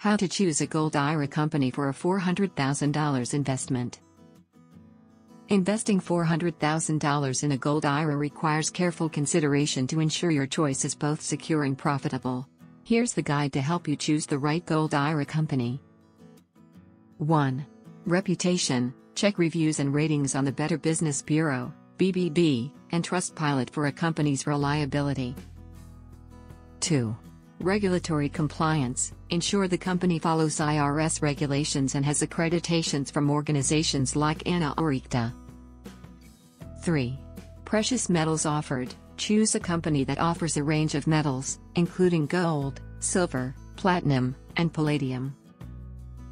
How to choose a Gold IRA company for a $400,000 investment. Investing $400,000 in a Gold IRA requires careful consideration to ensure your choice is both secure and profitable. Here's the guide to help you choose the right Gold IRA company. 1. Reputation. Check reviews and ratings on the Better Business Bureau, BBB, and Trustpilot for a company's reliability. 2. Regulatory compliance. Ensure the company follows IRS regulations and has accreditations from organizations like ANA or ICTA. 3. Precious metals offered. Choose a company that offers a range of metals, including gold, silver, platinum, and palladium.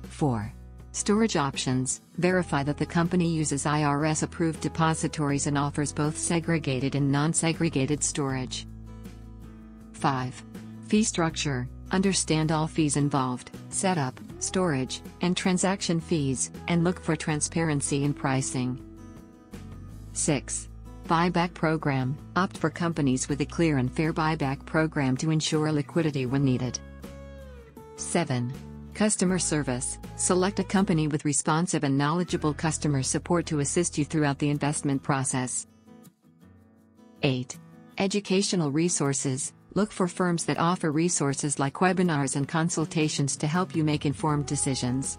4. Storage options. Verify that the company uses IRS-approved depositories and offers both segregated and non-segregated storage. 5. Fee structure. Understand all fees involved, setup, storage, and transaction fees, and look for transparency in pricing. 6. Buyback program. Opt for companies with a clear and fair buyback program to ensure liquidity when needed. 7. Customer service. Select a company with responsive and knowledgeable customer support to assist you throughout the investment process. 8. Educational resources. Look for firms that offer resources like webinars and consultations to help you make informed decisions.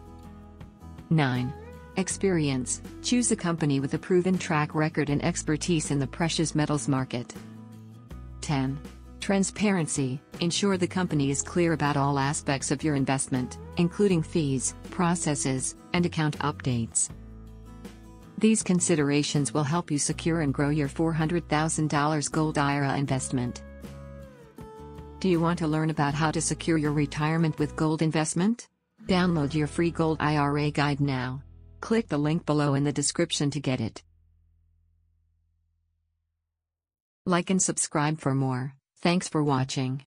9. Experience. Choose a company with a proven track record and expertise in the precious metals market. 10. Transparency. Ensure the company is clear about all aspects of your investment, including fees, processes, and account updates. These considerations will help you secure and grow your $400,000 Gold IRA investment. Do you want to learn about how to secure your retirement with gold investment? Download your free Gold IRA guide now. Click the link below in the description to get it. Like and subscribe for more. Thanks for watching.